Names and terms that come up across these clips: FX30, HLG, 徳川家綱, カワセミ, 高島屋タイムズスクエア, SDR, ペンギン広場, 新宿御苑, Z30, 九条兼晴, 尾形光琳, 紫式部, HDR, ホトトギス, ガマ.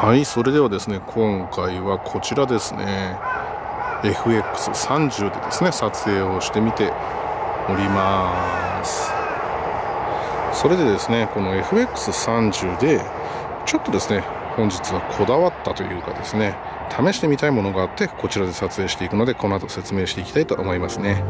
はい、それではですね、今回はこちらですね FX30 でですね撮影をしてみております。それでですね、この FX30 でちょっとですね本日はこだわったというかですね、試してみたいものがあって、こちらで撮影していくので、この後説明していきたいと思いますね。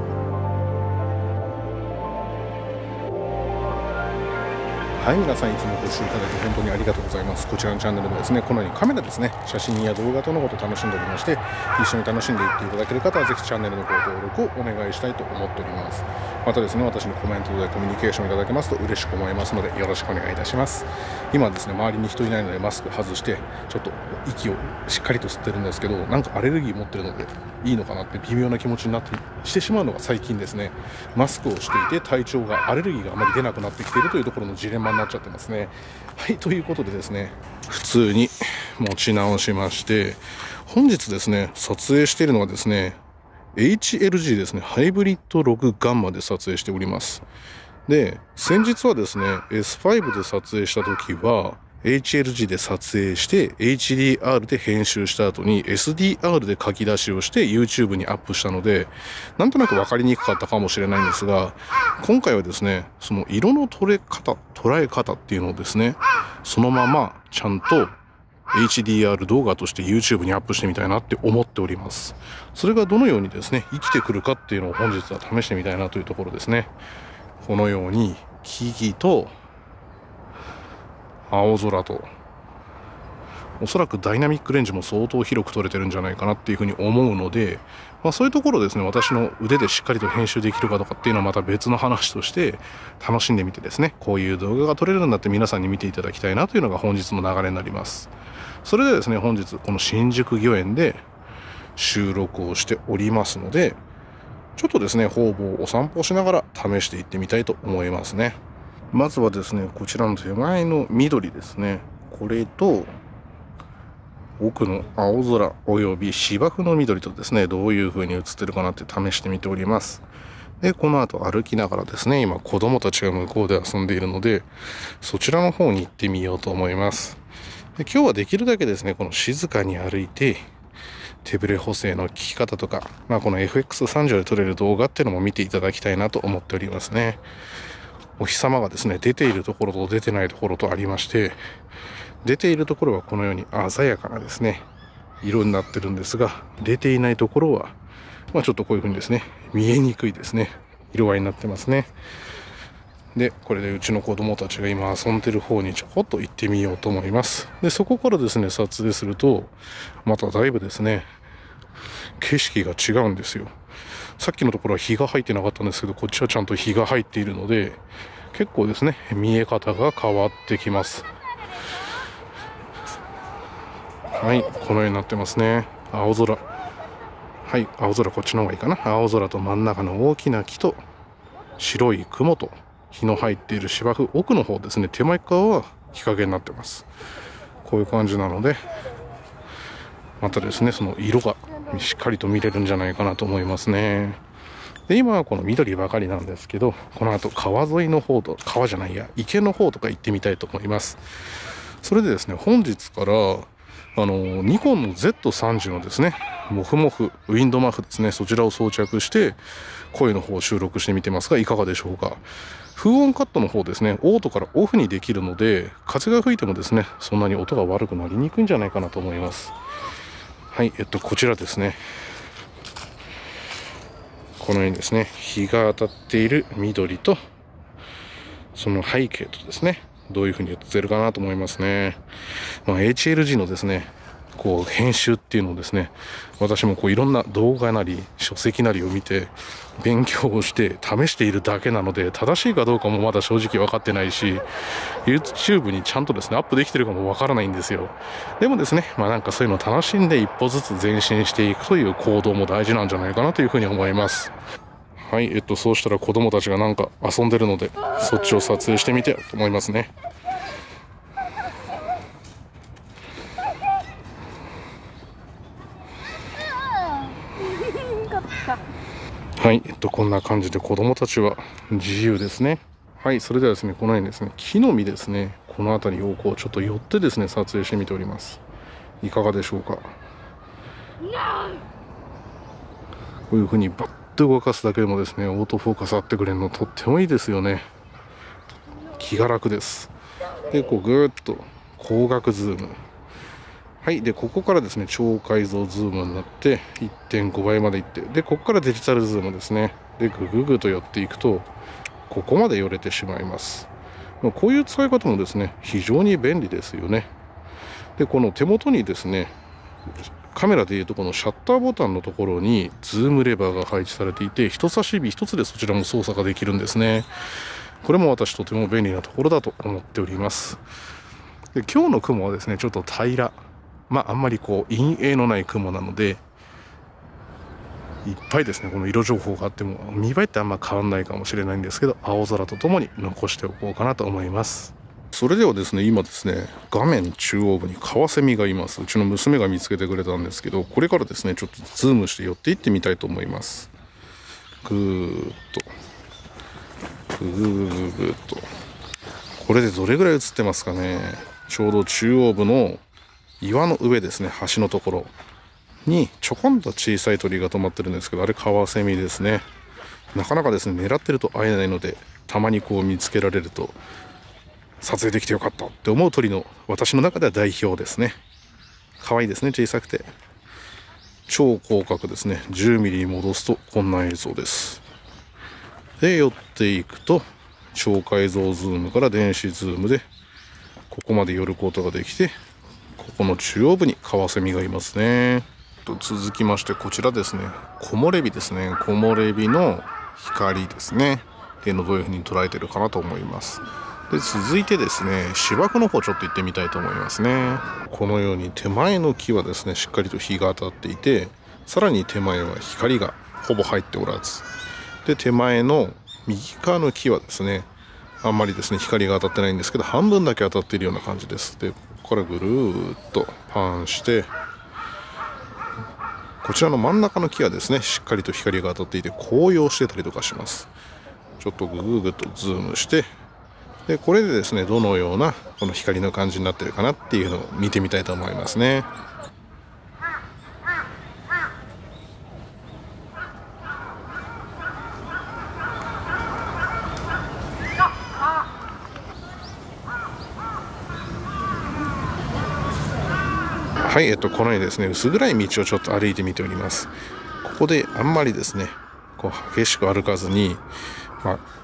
はい、皆さんいつもご視聴いただき本当にありがとうございます。こちらのチャンネルではですね、このようにカメラですね、写真や動画とのことを楽しんでおりまして、一緒に楽しんでいっていただける方はぜひチャンネルのご登録をお願いしたいと思っております。またですね、私のコメントでコミュニケーションいただけますと嬉しく思いますので、よろしくお願いいたします。今はですね、周りに人いないのでマスク外してちょっと息をしっかりと吸ってるんですけど、なんかアレルギー持ってるのでいいのかなって微妙な気持ちになってしてしまうのが最近ですね。マスクをしていて体調がアレルギーがあまり出なくなってきているというところのジレンマになっちゃってますね。はい、ということでですね、普通に持ち直しまして、本日ですね撮影しているのはですね HLG ですね、ハイブリッド6ガンマで撮影しております。で、先日はですね S5 で撮影した時はHLG で撮影して HDR で編集した後に SDR で書き出しをして YouTube にアップしたので、なんとなく分かりにくかったかもしれないんですが、今回はですねその色の捉え方っていうのをですね、そのままちゃんと HDR 動画として YouTube にアップしてみたいなって思っております。それがどのようにですね生きてくるかっていうのを本日は試してみたいなというところですね。このように木々と青空と、おそらくダイナミックレンジも相当広く撮れてるんじゃないかなっていうふうに思うので、そういうところですね、私の腕でしっかりと編集できるかどうかっていうのはまた別の話として楽しんでみてですね、こういう動画が撮れるんだって皆さんに見ていただきたいなというのが本日の流れになります。それでですね、本日この新宿御苑で収録をしておりますので、ちょっとですね方々お散歩しながら試していってみたいと思いますね。まずはですね、こちらの手前の緑ですね、これと奥の青空および芝生の緑とですね、どういう風に映ってるかなって試してみております。で、この後歩きながらですね、今子供たちが向こうで遊んでいるので、そちらの方に行ってみようと思います。で、今日はできるだけですねこの静かに歩いて、手ブレ補正の効き方とか、この FX30 で撮れる動画っていうのも見ていただきたいなと思っておりますね。お日様がですね出ているところと出てないところとありまして、出ているところはこのように鮮やかなですね色になってるんですが、出ていないところはちょっとこういう風にですね見えにくいですね色合いになってますね。で、これでうちの子供たちが今遊んでる方にちょこっと行ってみようと思います。で、そこからですね撮影するとまただいぶですね景色が違うんですよ。さっきのところは日が入ってなかったんですけど、こっちはちゃんと日が入っているので、結構ですね見え方が変わってきます。はい、このようになってますね。青空、はい、青空こっちの方がいいかな。青空と真ん中の大きな木と白い雲と日の入っている芝生、奥の方ですね手前側は日陰になってます。こういう感じなので、またですねその色がしっかりと見れるんじゃないかなと思いますね。で、今はこの緑ばかりなんですけど、この後川沿いの方と、川じゃないや、池の方とか行ってみたいと思います。それでですね、本日からニコンの Z30 のですねモフモフウィンドマフですね、そちらを装着して声の方を収録してみてますが、いかがでしょうか。風音カットの方ですね、オートからオフにできるので、風が吹いてもですねそんなに音が悪くなりにくいんじゃないかなと思います。はい、こちらですね、このようにですね日が当たっている緑とその背景とですね、どういうふうに映ってるかなと思いますね。HLG のですねこう編集っていうのをですね、私もこういろんな動画なり書籍なりを見て勉強をして試しているだけなので、正しいかどうかもまだ正直分かってないし、 YouTube にちゃんとですねアップできてるかも分からないんですよ。でもですね、なんかそういうのを楽しんで一歩ずつ前進していくという行動も大事なんじゃないかなというふうに思います。はい、そうしたら子供たちがなんか遊んでるので、そっちを撮影してみてと思いますね。はい、こんな感じで子供たちは自由ですね。はい、それではですね、このようにですね、木の実ですね、この辺りをこうちょっと寄ってですね、撮影してみております。いかがでしょうか。こういうふうにバッと動かすだけでもですね、オートフォーカス合ってくれるのとってもいいですよね。気が楽です。でこうぐーっと光学ズーム、はい、でここからですね超解像ズームになって 1.5 倍までいって、でここからデジタルズームですね。でグググと寄っていくとここまで寄れてしまいます。こういう使い方もですね非常に便利ですよね。でこの手元にですねカメラでいうとこのシャッターボタンのところにズームレバーが配置されていて、人差し指一つでそちらも操作ができるんですね。これも私とても便利なところだと思っております。で今日の雲はですねちょっと平ら、まああんまりこう陰影のない雲なので、いっぱいですねこの色情報があっても見栄えってあんま変わんないかもしれないんですけど、青空とともに残しておこうかなと思います。それではですね、今ですね画面中央部にカワセミがいます。うちの娘が見つけてくれたんですけど、これからですねちょっとズームして寄っていってみたいと思います。ぐーっとぐぐぐぐっと、これでどれぐらい映ってますかね。ちょうど中央部の岩の上ですね、橋のところにちょこんと小さい鳥が止まってるんですけど、あれカワセミですね。なかなかですね狙ってると会えないので、たまにこう見つけられると撮影できてよかったって思う鳥の私の中では代表ですね。可愛いですね、小さくて。超広角ですね、10ミリに戻すとこんな映像です。で寄っていくと超解像ズームから電子ズームでここまで寄ることができて、ここの中央部にカワセミがいますね。と続きましてこちらですね、木漏れ日ですね。木漏れ日の光ですねっていうのをどういうふうに捉えてるかなと思います。で続いてですね芝生の方ちょっと行ってみたいと思いますね。このように手前の木はですねしっかりと日が当たっていて、さらに手前は光がほぼ入っておらず、で手前の右側の木はですねあんまりですね光が当たってないんですけど、半分だけ当たっているような感じです。でここからぐるーっとパンして、こちらの真ん中の木はですねしっかりと光が当たっていて紅葉してたりとかします。ちょっとグググッとズームして、でこれでですねどのようなこの光の感じになってるかなっていうのを見てみたいと思いますね。はい、このようにですね薄暗い道をちょっと歩いてみております。ここであんまりですねこう激しく歩かずに、まあ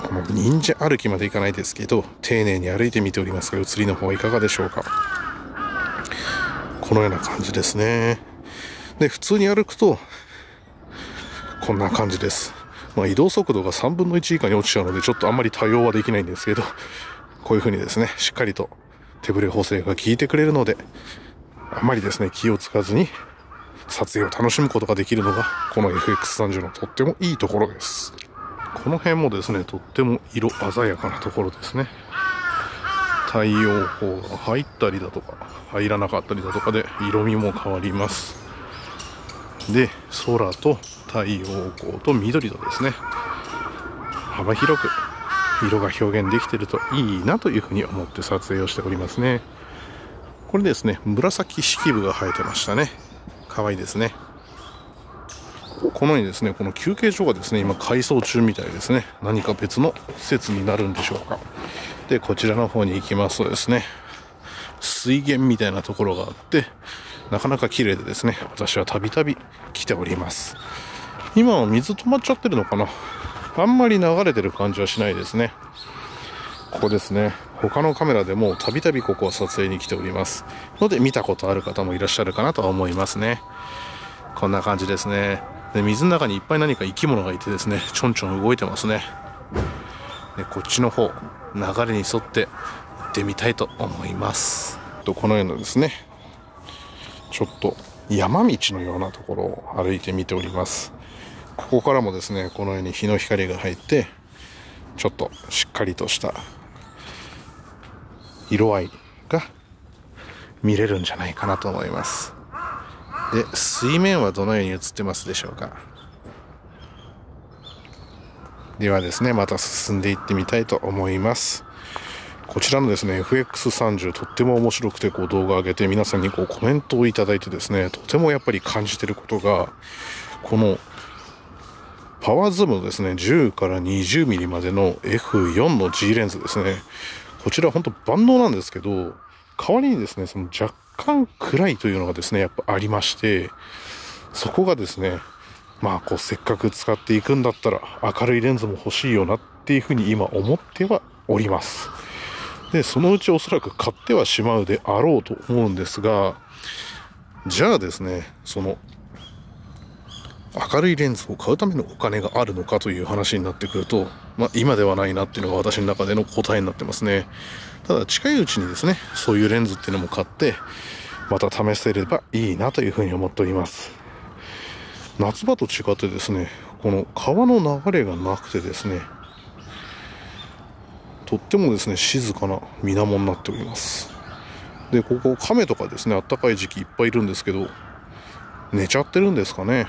この忍者歩きまでいかないですけど丁寧に歩いてみておりますが、写りの方はいかがでしょうか。このような感じですね。で普通に歩くとこんな感じです。まあ、移動速度が3分の1以下に落ちちゃうのでちょっとあんまり対応はできないんですけど、こういうふうにですねしっかりと手ぶれ補正が効いてくれるので、あんまりですね気をつかずに撮影を楽しむことができるのがこの FX30 のとってもいいところです。この辺もですねとっても色鮮やかなところですね。太陽光が入ったりだとか入らなかったりだとかで色味も変わります。で空と太陽光と緑とですね幅広く色が表現できてるといいなというふうに思って撮影をしておりますね。これですね紫式部が生えてましたね。可愛いですね。このようにですねこの休憩所がですね今改装中みたいですね。何か別の施設になるんでしょうか。でこちらの方に行きますとですね水源みたいなところがあって、なかなか綺麗でですね私はたびたび来ております。今は水止まっちゃってるのかな、あんまり流れてる感じはしないですね。ここですね他のカメラでもたびたびここは撮影に来ておりますので、見たことある方もいらっしゃるかなとは思いますね。こんな感じですね。で水の中にいっぱい何か生き物がいてですねちょんちょん動いてますね。でこっちの方流れに沿って行ってみたいと思います。とこのようなですねちょっと山道のようなところを歩いてみております。ここからもですねこのように日の光が入ってちょっとしっかりとした色合いが見れるんじゃないかなと思います。で水面はどのように映ってますでしょうか。ではですねまた進んでいってみたいと思います。こちらのですね FX30 とっても面白くて、こう動画を上げて皆さんにこうコメントをいただいてですね、とてもやっぱり感じてることが、このパワーズームのですね10から20ミリまでの F4 の G レンズですね、こちら本当万能なんですけど、代わりにですねその若干暗いというのがですねやっぱありまして、そこがですねまあこうせっかく使っていくんだったら明るいレンズも欲しいよなっていうふうに今思ってはおります。でそのうちおそらく買ってはしまうであろうと思うんですが、じゃあですねその明るいレンズを買うためのお金があるのかという話になってくると、まあ、今ではないなっていうのが私の中での答えになってますね。ただ近いうちにですねそういうレンズっていうのも買ってまた試せればいいなというふうに思っております。夏場と違ってですねこの川の流れがなくてですね、とってもですね静かな水面になっております。でここ亀とかですねあったかい時期いっぱいいるんですけど寝ちゃってるんですかね。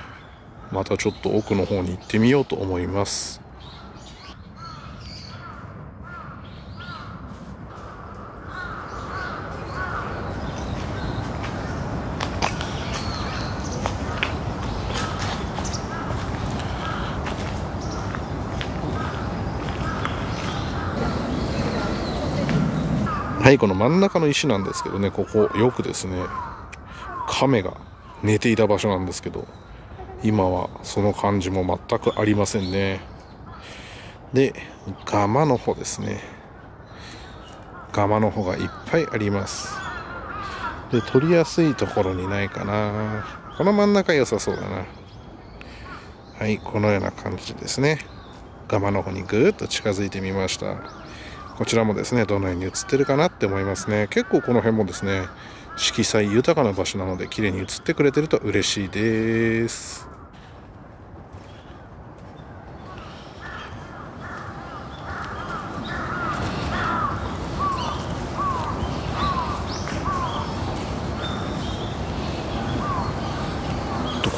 またちょっと奥の方に行ってみようと思います。はい、この真ん中の石なんですけどね、ここよくですね亀が寝ていた場所なんですけど、今はその感じも全くありませんね。でガマの方ですね、ガマの方がいっぱいあります。で取りやすいところにないかな、この真ん中良さそうだな。はい、このような感じですね。ガマの方にぐーっと近づいてみました。こちらもですねどのように映ってるかなって思いますね。結構この辺もですね色彩豊かな場所なので綺麗に映ってくれてると嬉しいです。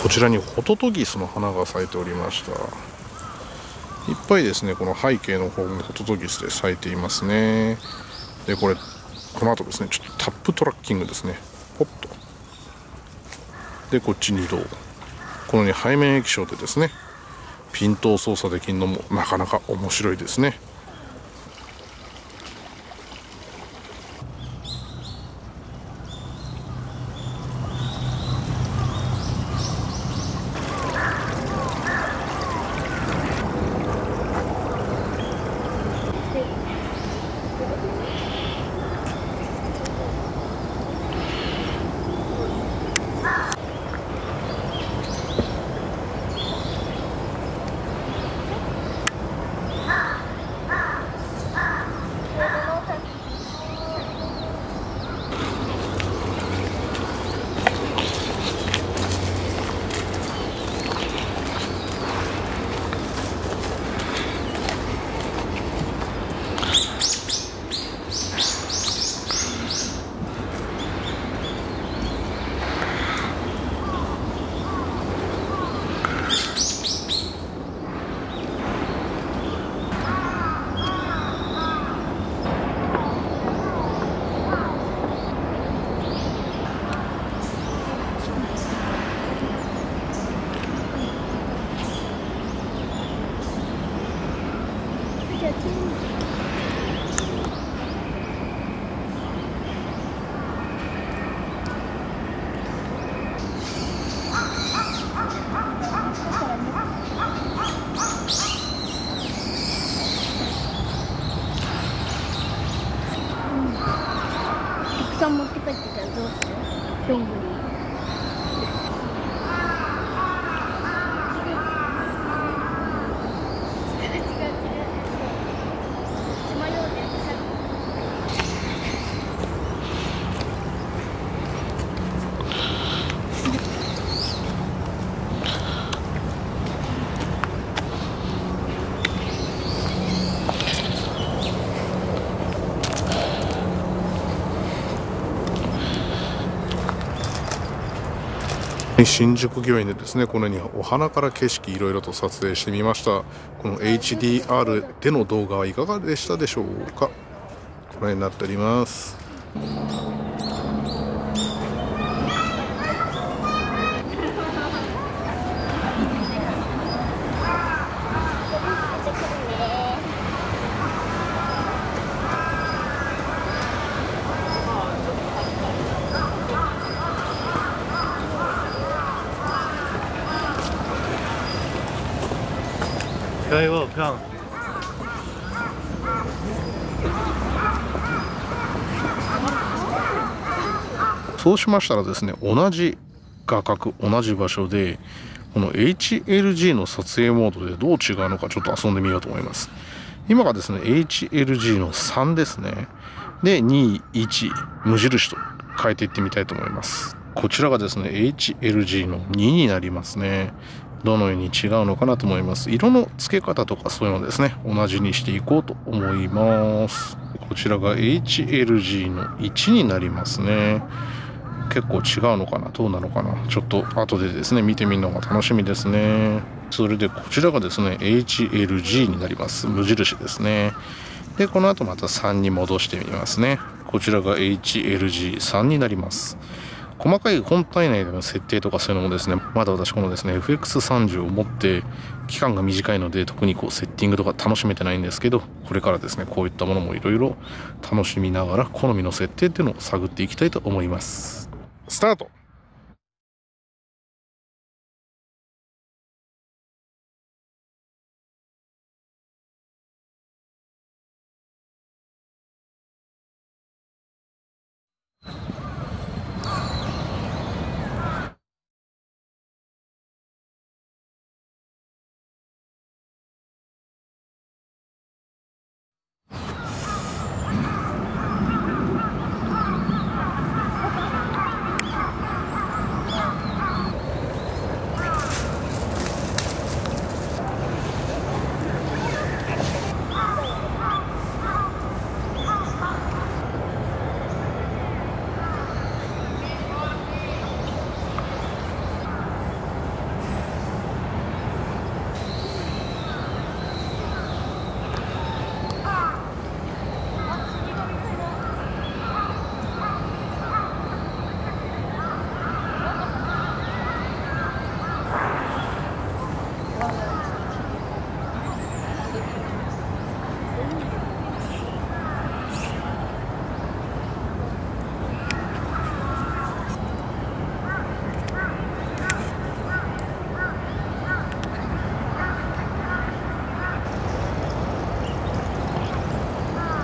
こちらにホトトギスの花が咲いておりました。いっぱいですねこの背景の方もホトトギスで咲いていますね。でこの後ですねちょっとタップトラッキングですね、ポッとでこっちに移動、このね背面液晶でですねピントを操作できるのもなかなか面白いですね。新宿御苑でですねこのようにお花から景色いろいろと撮影してみました。この HDR での動画はいかがでしたでしょうか。このようになっております。Very well done.そうしましたらですね、同じ画角同じ場所でこの HLG の撮影モードでどう違うのかちょっと遊んでみようと思います。今がですね HLG の3ですね。で21無印と変えていってみたいと思います。こちらがですね HLG の2になりますね。どのように違うのかなと思います。色の付け方とかそういうのですね、同じにしていこうと思います。こちらが HLG の1になりますね。結構違うのかな、どうなのかな、ちょっと後でですね見てみるのが楽しみですね。それでこちらがですね HLG になります。無印ですね。でこの後また3に戻してみますね。こちらが HLG3 になります。細かい本体内での設定とかそういうのもですね、まだ私このですね FX30 を持って期間が短いので特にこうセッティングとか楽しめてないんですけど、これからですねこういったものもいろいろ楽しみながら好みの設定っていうのを探っていきたいと思います。スタート。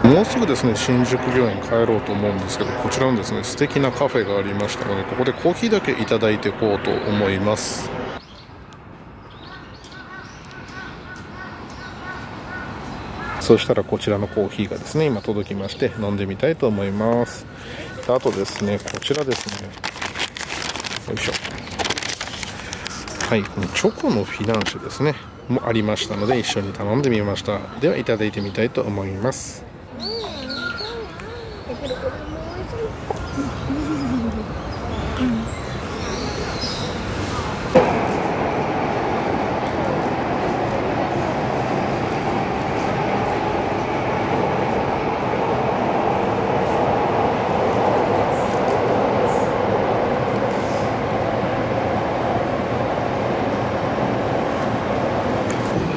もうすぐですね新宿御苑帰ろうと思うんですけど、こちらのですね素敵なカフェがありましたので、ここでコーヒーだけいただいていこうと思います。そしたらこちらのコーヒーがですね今届きまして飲んでみたいと思います。あとですねこちらですね、よいしょ、はい、このチョコのフィナンシェですねもありましたので一緒に頼んでみました。ではいただいてみたいと思います。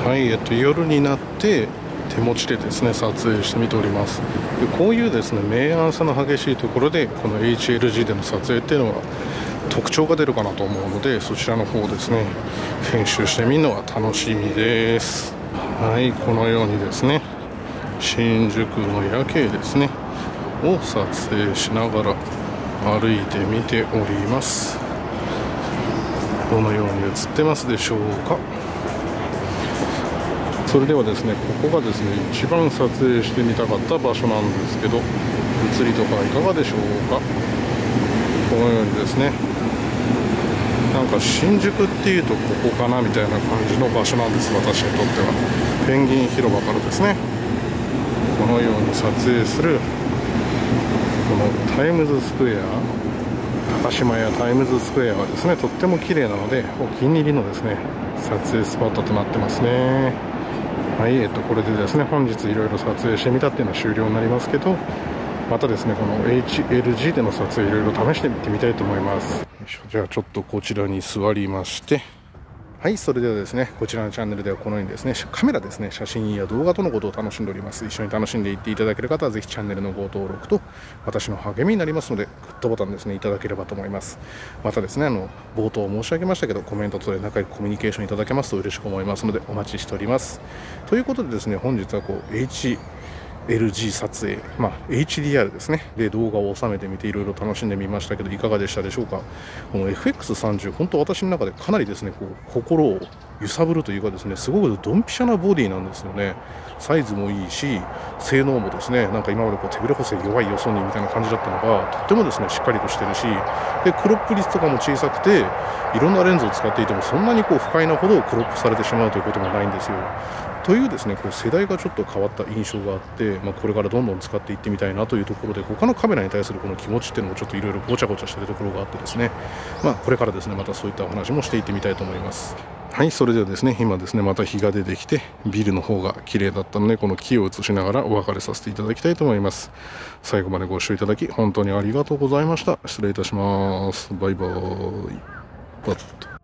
はい、夜になって手持ちでですね撮影してみております。でこういうですね明暗差の激しいところでこの HLG での撮影っていうのは特徴が出るかなと思うので、そちらの方ですね編集してみるのが楽しみです。はい、このようにですね新宿の夜景ですねを撮影しながら歩いてみております。どのように映ってますでしょうか。それではですね、ここがですね一番撮影してみたかった場所なんですけど、写りとかいかがでしょうか。このようにですねなんか新宿っていうとここかなみたいな感じの場所なんです、私にとっては。ペンギン広場からですねこのように撮影する、このタイムズスクエア、高島屋タイムズスクエアはですねとっても綺麗なのでお気に入りのですね撮影スポットとなってますね。はい、これでですね、本日いろいろ撮影してみたっていうのは終了になりますけど、またですね、この HLG での撮影いろいろ試してみてみたいと思います。じゃあちょっとこちらに座りまして、はい、それではですね、こちらのチャンネルではこのようにですね、カメラですね、写真や動画とのことを楽しんでおります。一緒に楽しんでいっていただける方はぜひチャンネルのご登録と私の励みになりますので、グッドボタンですねいただければと思います。またですね、冒頭申し上げましたけど、コメントとで仲良くコミュニケーションいただけますと嬉しく思いますのでお待ちしております。ということでですね、本日はこう HLG 撮影、HDR ですねで動画を収めてみていろいろ楽しんでみましたけど、いかがでしたでしょうか。この FX30、 本当私の中でかなりですねこう心を揺さぶるというかですね、すごくドンピシャなボディなんですよね。サイズもいいし性能もですね、なんか今までこう手ぶれ補正弱いよそにみたいな感じだったのが、とってもですねしっかりとしてるし、でクロップ率とかも小さくて、いろんなレンズを使っていてもそんなにこう不快なほどクロップされてしまうということもないんですよ。というですね、こう世代がちょっと変わった印象があって、これからどんどん使っていってみたいなというところで、他のカメラに対するこの気持ちっていうのもちょっといろいろごちゃごちゃしているところがあってですね、これからですねまたそういったお話もしていってみたいと思います。はい、それではですね、今ですねまた日が出てきてビルの方が綺麗だったので、この木を映しながらお別れさせていただきたいと思います。最後までご視聴いただき本当にありがとうございました。失礼いたします。バイバーイ。